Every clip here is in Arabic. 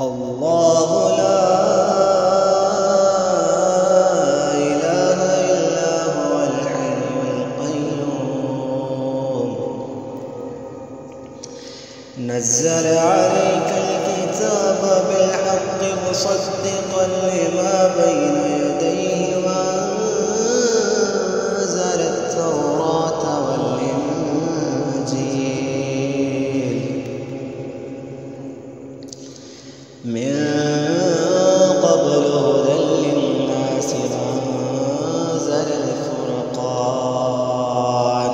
الله لا إله إلا هو الحي القيوم. نزل عليك الكتاب بالحق مصدقا لما بين يديه وأنزل التوراة والإنجيل من قبل هدى للناس وأنزل الفرقان.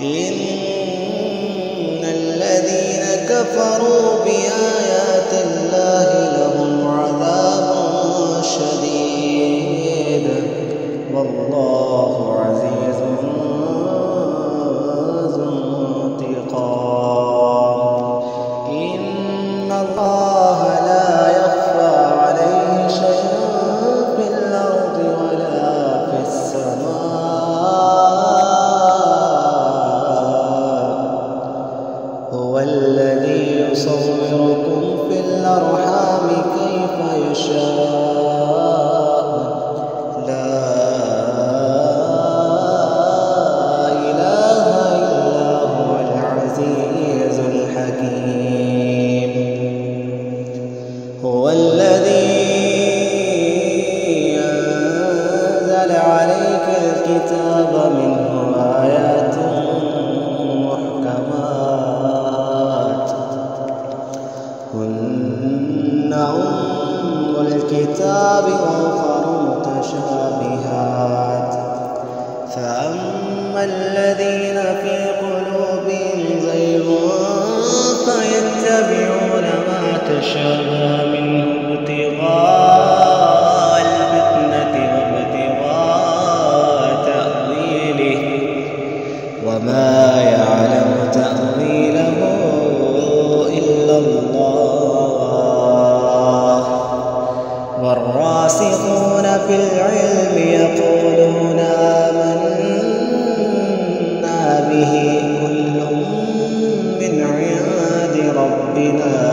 إن الذين كفروا بآيات الله لهم عذاب شديد والله عزيز ذو انتقام. الله لا يخفى عليه شيء في الأرض ولا في السماء. هو الذي يصوركم في الأرحام كيف يشاء. لا إله إلا هو العزيز الحكيم. هو الذي أنزل عليك الكتاب منه آيات محكمات هن أم الكتاب وأخر متشابهات. فأما الذين في قلوبهم زيغ فيتبعون ما تشابه وما يعلم تأويله إلا الله. والراسخون في العلم يقولون آمنا به كل من عند ربنا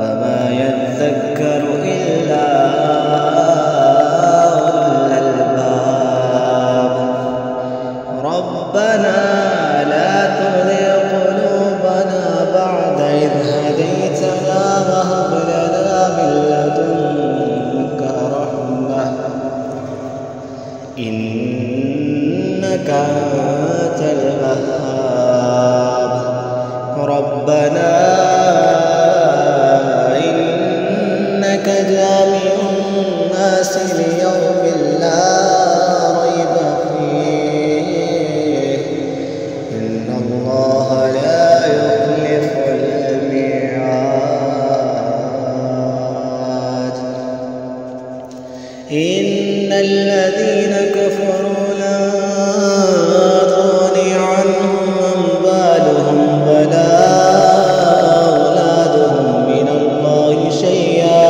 وما يذكر إلا ربنا لا تزغ قلوبنا بعد إذ هديتنا وهب لنا من لدنك رحمة إنك أنت الوهاب. ربنا إنك جامع الناس ليوم لا إن الذين كفروا لن تغني عنهم أموالهم ولا أولادهم من الله شيئا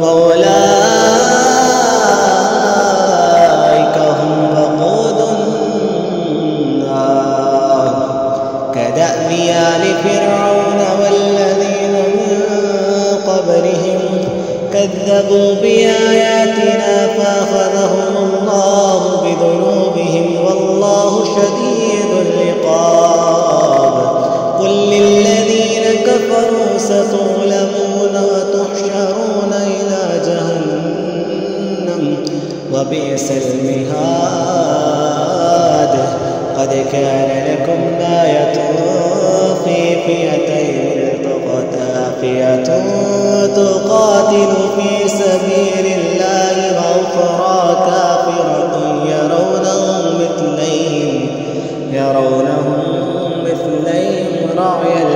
وأولئك هم وقود النار. كدأب آل فرعون والذين من قبلهم كذبوا بآياتنا فأخذهم الله بذنوبهم والله شديد العقاب. قل للذين كفروا ستغلبون وتحشرون إلى جهنم وبئس المهاد. قد كان لكم آية في فئتين فئة تقاتل في سبيل الله وأخرى كافرة يرونهم مثليهم رأي